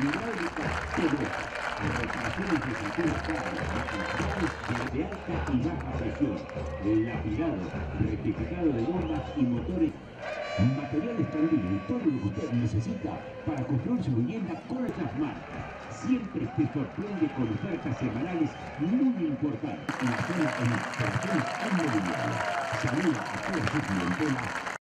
de alta y baja presión, lapidado, rectificado de bombas y motores, material estabil, todo lo que usted necesita para construir su vivienda con estas marcas. Siempre te sorprende con ofertas semanales muy importantes en la zona de inversión inmobiliaria. Saluda a todos sus clientes.